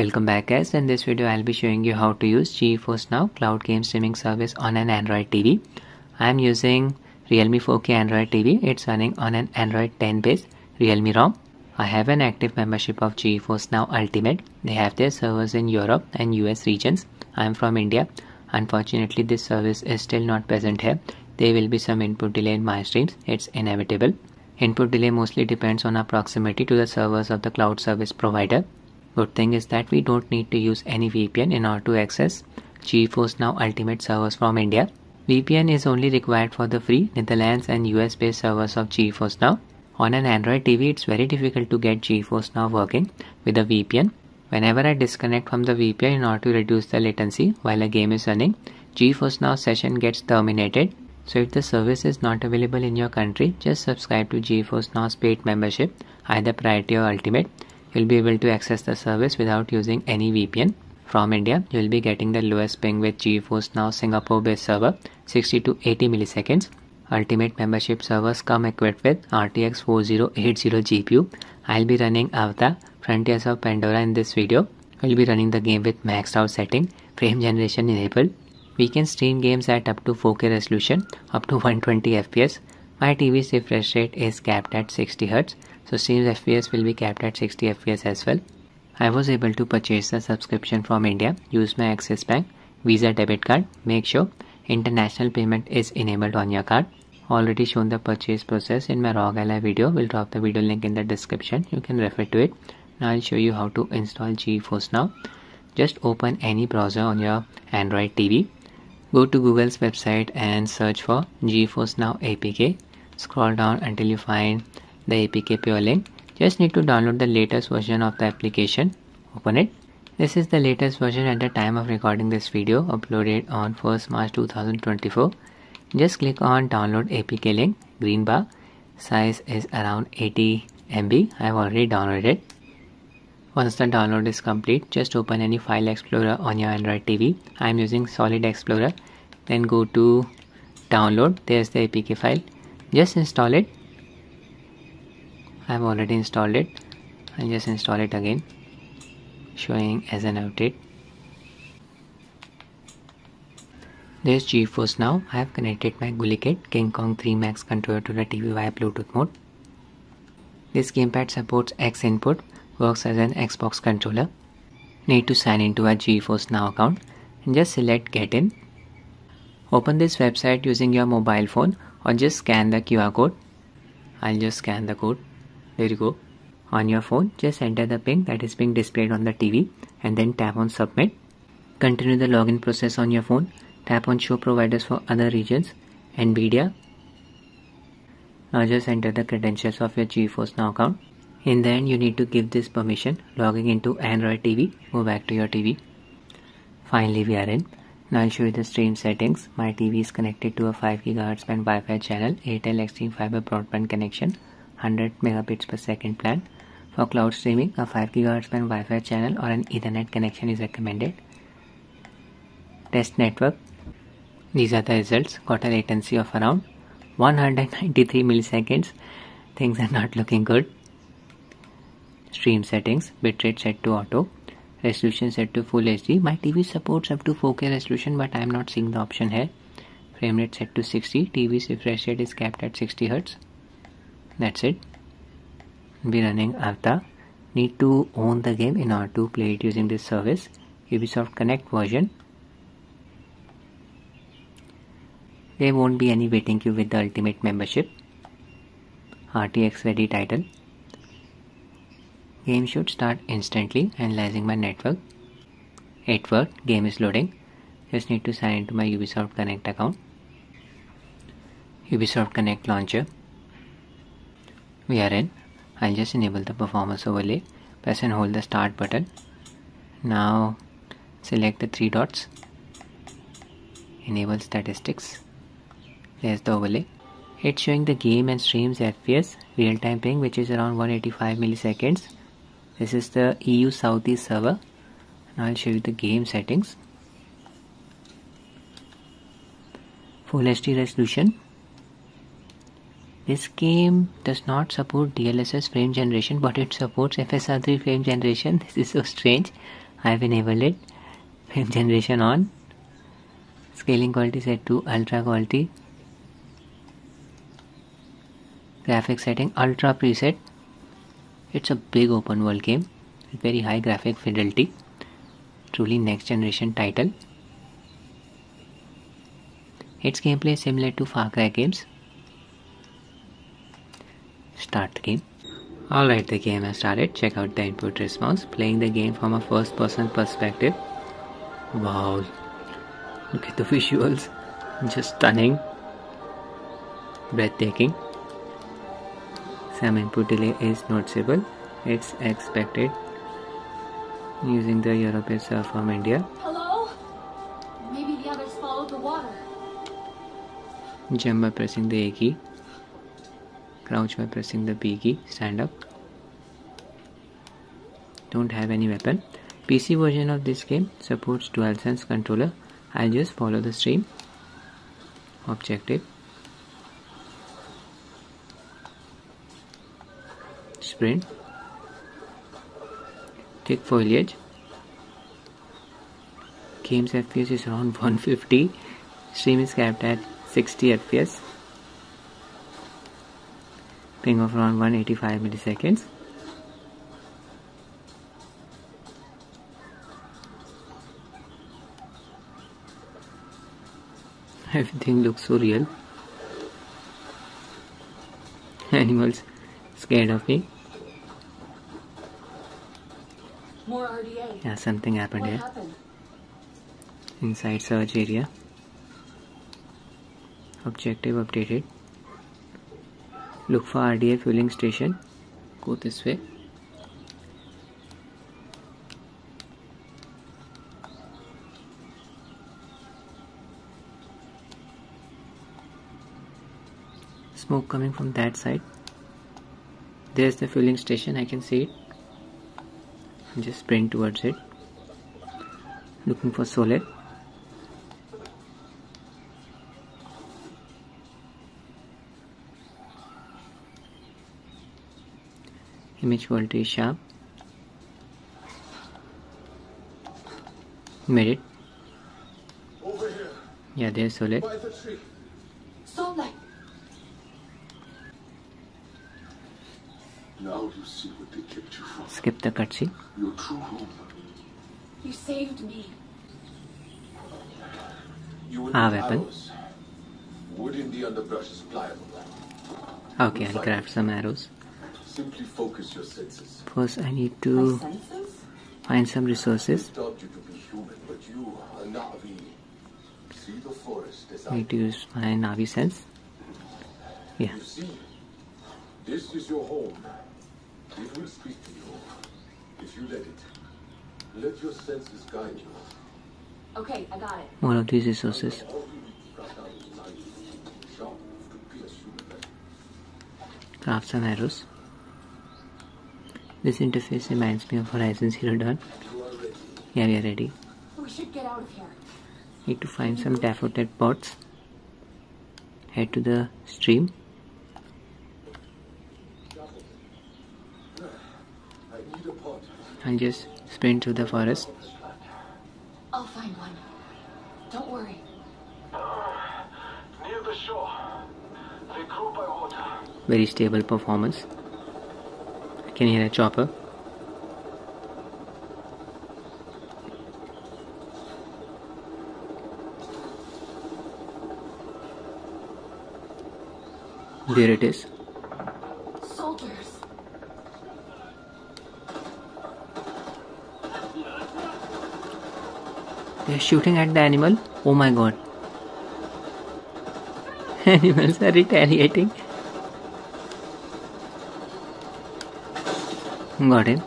Welcome back guys. In this video I'll be showing you how to use GeForce Now cloud game streaming service on an Android TV. I'm using Realme 4K Android TV. It's running on an Android 10 based Realme ROM. I have an active membership of GeForce Now Ultimate. They have their servers in Europe and US regions. I'm from India. Unfortunately this service is still not present here. There will be some input delay in my streams. It's inevitable. Input delay mostly depends on our proximity to the servers of the cloud service provider. Good thing is that we don't need to use any VPN in order to access GeForce Now Ultimate servers from India. VPN is only required for the free Netherlands and US based servers of GeForce Now. On an Android TV, it's very difficult to get GeForce Now working with a VPN. Whenever I disconnect from the VPN in order to reduce the latency while a game is running, GeForce Now session gets terminated. So if the service is not available in your country, just subscribe to GeForce Now's paid membership, either Priority or Ultimate. You'll be able to access the service without using any VPN. From India, you'll be getting the lowest ping with GeForce Now Singapore based server, 60 to 80 milliseconds. Ultimate membership servers come equipped with RTX 4080 GPU. I'll be running Avatar Frontiers of Pandora in this video. We'll be running the game with maxed out setting, frame generation enabled. We can stream games at up to 4K resolution, up to 120 FPS. My TV's refresh rate is capped at 60 Hz, so stream FPS will be capped at 60 FPS as well. I was able to purchase the subscription from India. Use my Axis Bank, Visa debit card. Make sure international payment is enabled on your card. Already shown the purchase process in my Rog Ally video. We'll drop the video link in the description. You can refer to it. Now I'll show you how to install GeForce Now. Just open any browser on your Android TV. Go to Google's website and search for GeForce Now APK. Scroll down until you find the APK Pure link. Just need to download the latest version of the application. Open it. This is the latest version at the time of recording this video, uploaded on 1st March 2024. Just click on download APK link, green bar. Size is around 80 MB. I've already downloaded it. Once the download is complete, just open any file explorer on your Android TV. I'm using Solid Explorer. Then go to download. There's the APK file. Just install it. I've already installed it. I'll just install it again, showing as an update. There's GeForce Now. I have connected my Gulikit King Kong 3 Max controller to the TV via Bluetooth mode. This gamepad supports X input, works as an Xbox controller. Need to sign into a GeForce Now account and just select Get In. Open this website using your mobile phone or just scan the QR code. I'll just scan the code. There you go. On your phone, just enter the ping that is being displayed on the TV and then tap on submit. Continue the login process on your phone. Tap on show providers for other regions, NVIDIA. Now just enter the credentials of your GeForce Now account. In the end, you need to give this permission. Logging into Android TV, go back to your TV. Finally, we are in. Now I'll show you the stream settings. My TV is connected to a 5 GHz band Wi-Fi channel, Airtel Xstream Fiber broadband connection, 100 megabits per second plan. For cloud streaming, a 5 GHz band Wi-Fi channel or an Ethernet connection is recommended. Test network. These are the results. Got a latency of around 193 milliseconds. Things are not looking good. Stream settings. Bitrate set to auto. Resolution set to Full HD. My TV supports up to 4K resolution, but I am not seeing the option here. Frame rate set to 60. TV's refresh rate is capped at 60 Hz. That's it. Be running Avatar. Need to own the game in order to play it using this service. Ubisoft Connect version. There won't be any waiting queue with the Ultimate membership. RTX ready title. Game should start instantly. Analyzing my network. It worked. Game is loading. Just need to sign into my Ubisoft Connect account. Ubisoft Connect launcher. We are in. I'll just enable the performance overlay. Press and hold the start button. Now select the three dots. Enable statistics. There's the overlay. It's showing the game and streams FPS, real-time ping, which is around 185 milliseconds. This is the EU Southeast server. Now I'll show you the game settings. Full HD resolution. This game does not support DLSS frame generation, but it supports FSR3 frame generation. This is so strange. I have enabled it. Frame generation on. Scaling quality set to ultra quality. Graphics setting ultra preset. It's a big open world game with very high graphic fidelity. Truly next generation title. Its gameplay is similar to Far Cry games. Start the game. Alright, the game has started. Check out the input response. Playing the game from a first person perspective. Wow. Look at the visuals. Just stunning. Breathtaking. Some input delay is noticeable. It's expected. Using the European server from India. Hello? Maybe the others followed the water. Jump by pressing the A key. Crouch by pressing the B key. Stand up. Don't have any weapon. PC version of this game supports DualSense controller. I'll just follow the stream. Objective. Sprint. Thick foliage. Game's FPS is around 150. Stream is capped at 60 FPS. Ping of around 185 milliseconds. Everything looks so real. Animals scared of me. More RDA. Yeah, something happened here. Inside search area. Objective updated. Look for RDA fueling station. Go this way. Smoke coming from that side. There's the fueling station. I can see it. Just sprint towards it. Looking for solar. Image quality is sharp. Made it. Over here. Yeah, there's Solet. Solet. Now you see what they kept you from. Skip the cutscene. Your true home. You saved me. Our weapon. Wood in the underbrush is pliable. Okay, I'll craft some arrows. Simply focus your senses. First, I need to find some resources. I need to use my Na'vi sense. Yeah. You see, this is your home. It will speak to you if you let it. Let your senses guide you. Okay, I got it. More of these resources. Craft some arrows. This interface reminds me of Horizon Zero Dawn. Yeah, we are ready. We should get out of here. Need to find some daffodil pots. Head to the stream. I'll just sprint through the forest. I'll find one. Don't worry. Near the shore. They grow by water. Very stable performance. Can you hear a chopper? There it is. Soldiers. They are shooting at the animal. Oh my god. Animals are retaliating. Got him.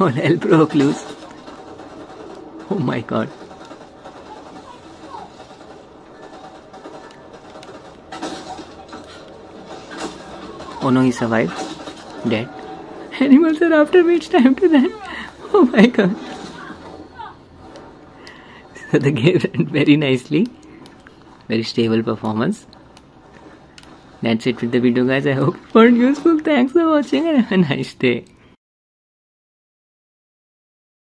All hell broke loose. Oh my god. Oh no, he survived. Dead. Animals are after me, it's time to run. Oh my god. So the game ran very nicely. Very stable performance. That's it with the video, guys. I hope you found it useful. Thanks for watching and have a nice day.